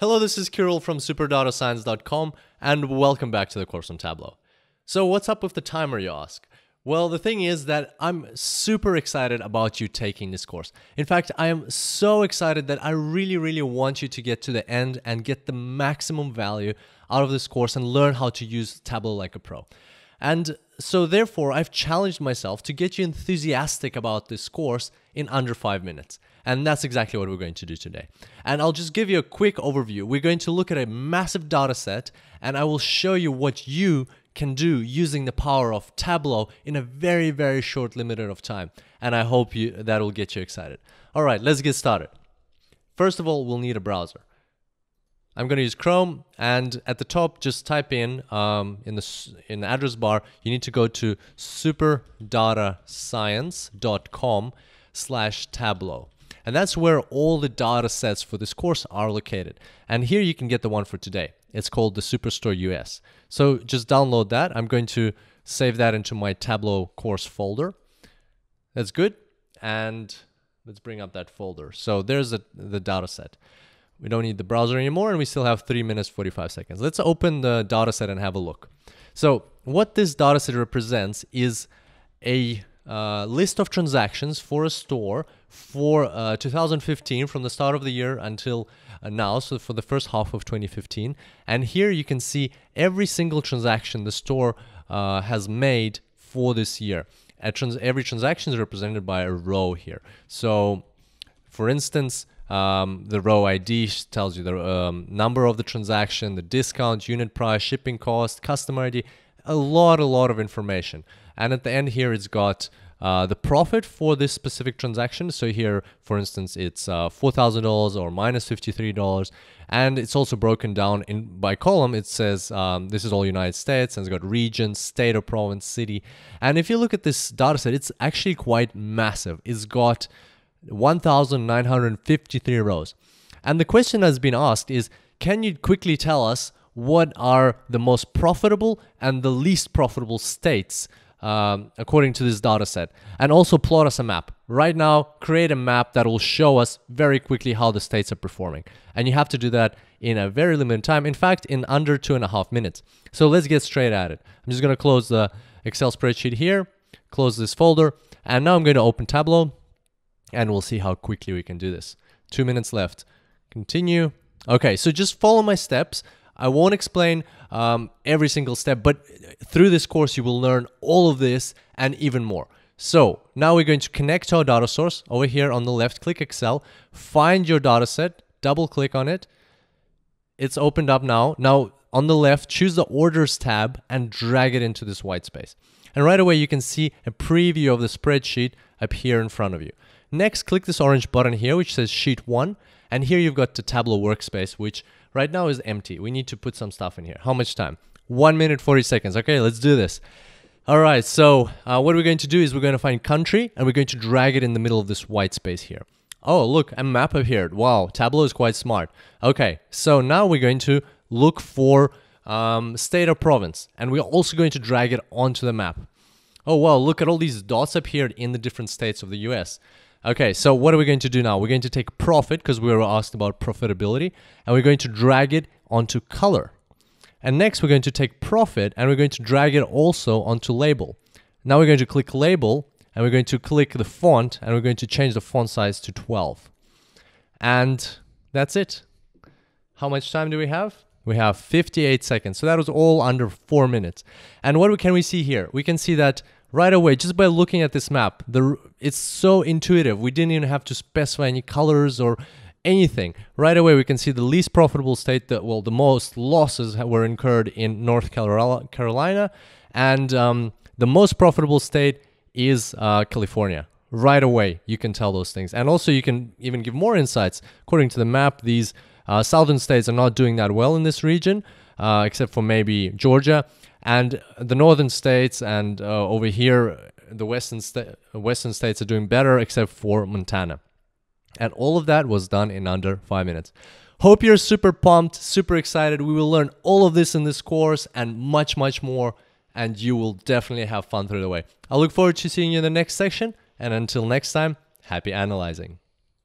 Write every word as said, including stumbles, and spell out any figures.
Hello, this is Kirill from super data science dot com and welcome back to the course on Tableau. So what's up with the timer, you ask? Well, the thing is that I'm super excited about you taking this course. In fact, I am so excited that I really, really want you to get to the end and get the maximum value out of this course and learn how to use Tableau like a pro. And so therefore, I've challenged myself to get you enthusiastic about this course in under five minutes. And that's exactly what we're going to do today. And I'll just give you a quick overview. We're going to look at a massive data set, and I will show you what you can do using the power of Tableau in a very, very short limited of time. And I hope you that will get you excited. All right, let's get started. First of all, we'll need a browser. I'm going to use Chrome, and at the top, just type in, um, in, the, in the address bar, you need to go to super data science dot com slash Tableau. And that's where all the data sets for this course are located. And here you can get the one for today. It's called the Superstore U S. So just download that. I'm going to save that into my Tableau course folder. That's good. And let's bring up that folder. So there's the, the data set. We don't need the browser anymore, and we still have three minutes, forty-five seconds. Let's open the dataset and have a look. So what this dataset represents is a uh, list of transactions for a store for uh, two thousand fifteen, from the start of the year until uh, now, so for the first half of twenty fifteen. And here you can see every single transaction the store uh, has made for this year. A trans every transaction is represented by a row here. So for instance, Um, the row I D tells you the um, number of the transaction, the discount, unit price, shipping cost, customer I D, a lot, a lot of information. And at the end here, it's got uh, the profit for this specific transaction. So here, for instance, it's uh, four thousand dollars or minus fifty-three dollars. And it's also broken down in by column. It says um, this is all United States, and it's got region, state or province, city. And if you look at this data set, it's actually quite massive. It's got one thousand nine hundred fifty-three rows. And the question that's been asked is, can you quickly tell us what are the most profitable and the least profitable states um, according to this data set? And also plot us a map. Right now, create a map that will show us very quickly how the states are performing. And you have to do that in a very limited time, in fact, in under two and a half minutes. So let's get straight at it. I'm just going to close the Excel spreadsheet here, close this folder, and now I'm going to open Tableau. And we'll see how quickly we can do this. Two minutes left. Continue. Okay, so just follow my steps. I won't explain um, every single step, but through this course, you will learn all of this and even more. So now we're going to connect to our data source. Over here on the left, click Excel, find your data set, double click on it. It's opened up now. Now on the left, choose the Orders tab and drag it into this white space. And right away, you can see a preview of the spreadsheet up here in front of you. Next, click this orange button here, which says Sheet one. And here you've got the Tableau workspace, which right now is empty. We need to put some stuff in here. How much time? one minute, forty seconds. Okay, let's do this. All right, so uh, what we're going to do is we're going to find country, and we're going to drag it in the middle of this white space here. Oh, look, a map appeared. Wow, Tableau is quite smart. Okay, so now we're going to look for um, state or province, and we're also going to drag it onto the map. Oh, wow, look at all these dots appeared in the different states of the U S. Okay, so what are we going to do now? We're going to take profit, because we were asked about profitability, and we're going to drag it onto color. And next, we're going to take profit, and we're going to drag it also onto label. Now we're going to click label, and we're going to click the font, and we're going to change the font size to twelve. And that's it. How much time do we have? We have fifty-eight seconds. So that was all under four minutes. And what can we see here? We can see that right away, just by looking at this map, the it's so intuitive. We didn't even have to specify any colors or anything. Right away, we can see the least profitable state, that, well, the most losses were incurred in North Carolina, and um, the most profitable state is uh, California. Right away, you can tell those things. And also, you can even give more insights. According to the map, these uh, southern states are not doing that well in this region, uh, except for maybe Georgia. And the northern states and uh, over here, the western, sta western states are doing better, except for Montana. And all of that was done in under five minutes. Hope you're super pumped, super excited. We will learn all of this in this course and much, much more. And you will definitely have fun through the way. I look forward to seeing you in the next section. And until next time, happy analyzing.